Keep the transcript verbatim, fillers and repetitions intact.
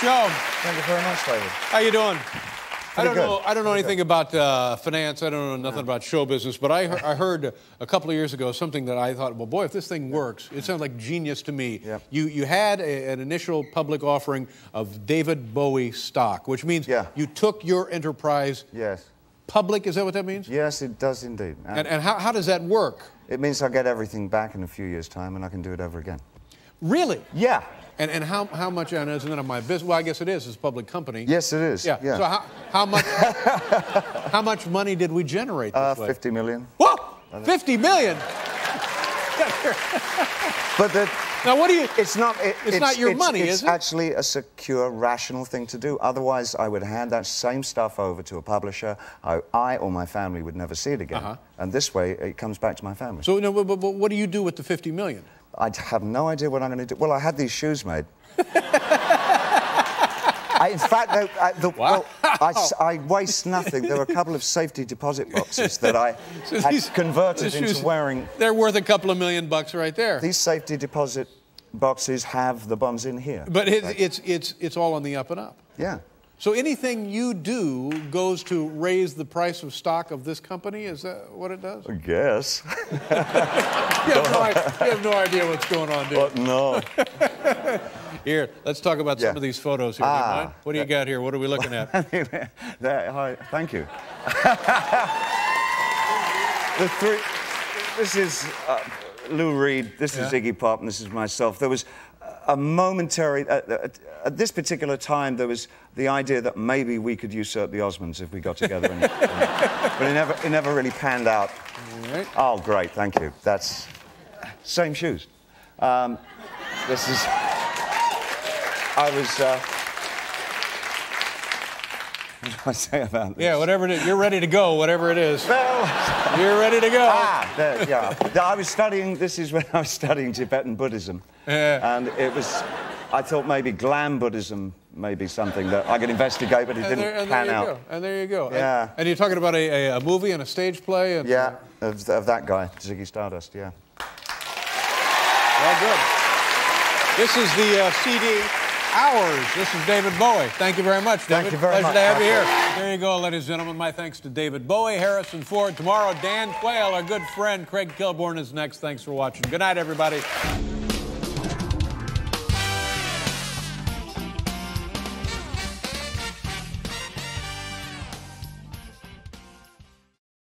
show. Thank you very much, David. How you doing? I don't, know, I don't know Pretty anything good. about uh, finance. I don't know nothing no. about show business. But I, I heard a couple of years ago something that I thought, well, boy, if this thing works, it sounds like genius to me. Yep. You, you had a, an initial public offering of David Bowie stock, which means yeah. you took your enterprise yes. public. Is that what that means? Yes, it does indeed. And, and, and how, how does that work? It means I get everything back in a few years' time, and I can do it over again. Really? Yeah. And, and how, how much on is none of my business? Well, I guess it is. It's a public company. Yes, it is. Yeah. yeah. So how, how much how much money did we generate this uh, way? fifty million. Whoa! fifty million? But the, now, what do you... It's not... It, it's, it's not your it's, money, it's is it? It's actually a secure, rational thing to do. Otherwise, I would hand that same stuff over to a publisher. I, I or my family would never see it again. Uh-huh. And this way, it comes back to my family. So, no, but, but, but what do you do with the fifty million? I have no idea what I'm going to do. Well, I had these shoes made. I, in fact, they, I, the, wow. well, I, I waste nothing. There were a couple of safety deposit boxes that I so had these, converted into shoes, wearing. They're worth a couple of million bucks right there. These safety deposit boxes have the bombs in here. But it, it's, it's, it's all on the up and up. Yeah. So anything you do goes to raise the price of stock of this company? Is that what it does? I guess. you, have no, you have no idea what's going on, do you? But no. Here, let's talk about yeah. some of these photos here. Ah, do you mind? What do you that, got here? What are we looking at? that, hi, thank you. the three, this is uh, Lou Reed, this yeah. is Iggy Pop, and this is myself. There was a momentary... Uh, uh, at this particular time, there was the idea that maybe we could usurp the Osmonds if we got together. and, and, but it never, it never really panned out. Right. Oh, great, thank you. That's... Same shoes. Um, this is... I was... Uh, what do I say about this? Yeah, whatever it is. You're ready to go, whatever it is. Well... You're ready to go. Ah, there, yeah. I was studying... This is when I was studying Tibetan Buddhism. Yeah. And it was... I thought maybe glam Buddhism may be something that I could investigate, but it and didn't there, and pan there you out. Go. And there you go. Yeah. And, and you're talking about a, a, a movie and a stage play? And yeah, uh, of, of that guy, Ziggy Stardust, yeah. Well, good. This is the uh, C D, Hours. This is David Bowie. Thank you very much, David. Thank you very Pleasure much. Pleasure to have That's you here. Cool. There you go, ladies and gentlemen. My thanks to David Bowie, Harrison Ford. Tomorrow, Dan Quayle, our good friend. Craig Kilborn is next. Thanks for watching. Good night, everybody.